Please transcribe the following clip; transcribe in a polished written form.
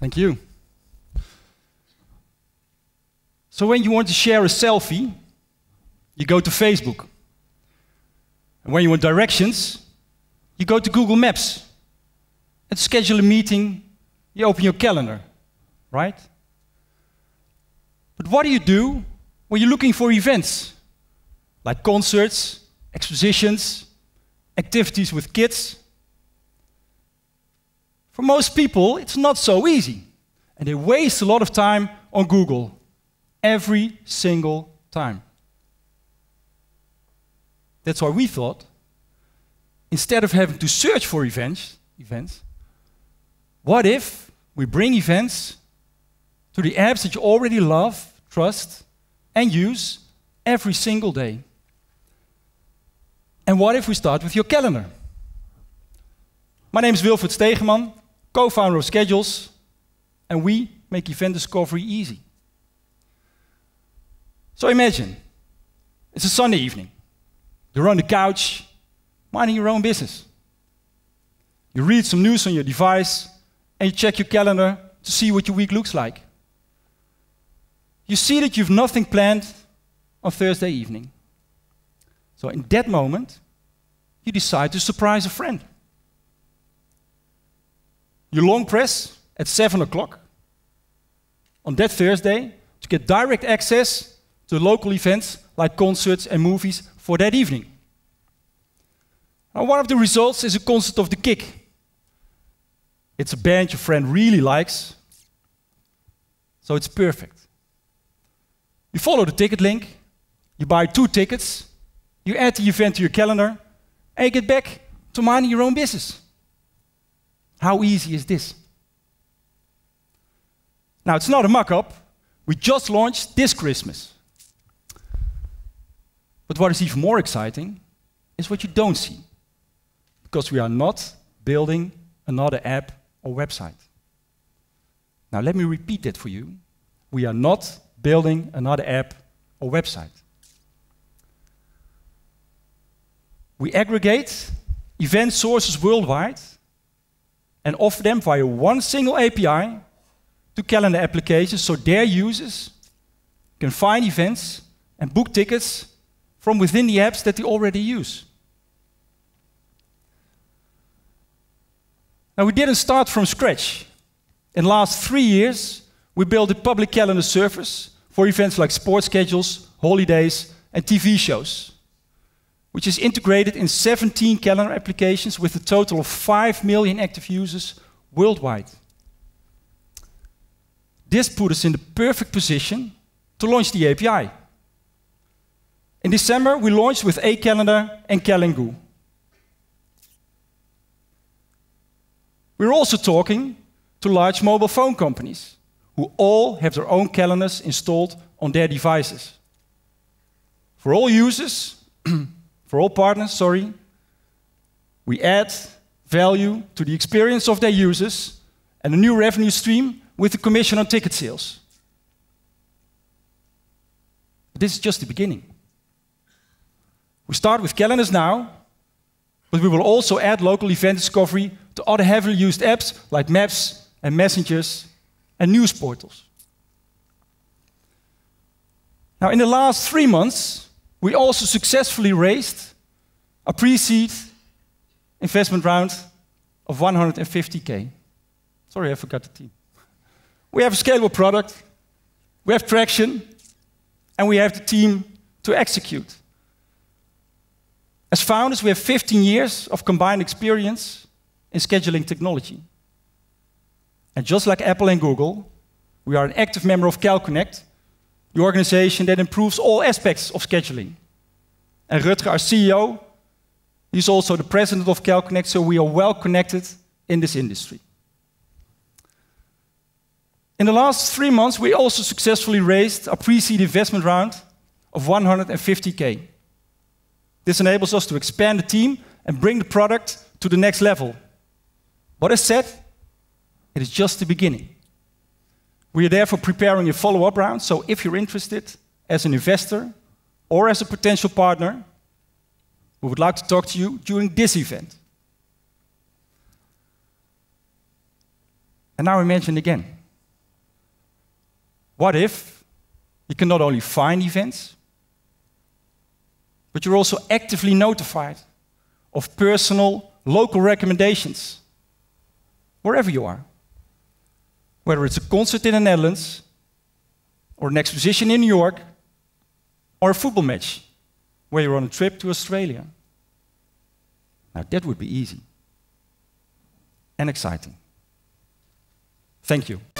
Thank you. So when you want to share a selfie, you go to Facebook. And when you want directions, you go to Google Maps. And to schedule a meeting, you open your calendar, right? But what do you do when you're looking for events? Like concerts, expositions, activities with kids. For most people, it's not so easy. And they waste a lot of time on Google. Every single time. That's why we thought, instead of having to search for events, what if we bring events to the apps that you already love, trust, and use every single day? And what if we start with your calendar? My name is Wilfred Stegeman, co-founder of SchedJoules, and we make event discovery easy. So imagine, it's a Sunday evening. You're on the couch, minding your own business. You read some news on your device, and you check your calendar to see what your week looks like. You see that you've nothing planned on Thursday evening. So in that moment, you decide to surprise a friend. You long press at 7 o'clock on that Thursday to get direct access to local events like concerts and movies for that evening. Now, one of the results is a concert of The Kick. It's a band your friend really likes, so it's perfect. You follow the ticket link, you buy 2 tickets, you add the event to your calendar, and you get back to minding your own business. How easy is this? Now, it's not a mock-up. We just launched this Christmas. But what is even more exciting is what you don't see, because we are not building another app or website. Now, let me repeat that for you. We are not building another app or website. We aggregate event sources worldwide and offer them via one single API to calendar applications so their users can find events and book tickets from within the apps that they already use. Now, we didn't start from scratch. In the last 3 years, we built a public calendar service for events like sports schedules, holidays, and TV shows, which is integrated in 17 calendar applications with a total of 5 million active users worldwide. This put us in the perfect position to launch the API. In December, we launched with aCalendar and Calengoo. We're also talking to large mobile phone companies, who all have their own calendars installed on their devices. For all users, for all partners, we add value to the experience of their users and a new revenue stream with a commission on ticket sales. But this is just the beginning. We start with calendars now, but we will also add local event discovery to other heavily used apps like Maps and Messengers and news portals. Now, in the last 3 months, we also successfully raised a pre-seed investment round of 150K. Sorry, I forgot the team. We have a scalable product, we have traction, and we have the team to execute. As founders, we have 15 years of combined experience in scheduling technology. And just like Apple and Google, we are an active member of CalConnect, the organization that improves all aspects of scheduling. And Rutger, our CEO, he's also the president of CalConnect, so we are well connected in this industry. In the last 3 months, we also successfully raised a pre-seed investment round of 150K. This enables us to expand the team and bring the product to the next level. But as said, it is just the beginning. We are therefore preparing a follow-up round, so if you're interested as an investor or as a potential partner, we would like to talk to you during this event. And now imagine again. What if you can not only find events, but you're also actively notified of personal, local recommendations, wherever you are. Whether it's a concert in the Netherlands, or an exposition in New York, or a football match, where you're on a trip to Australia. Now that would be easy and exciting. Thank you.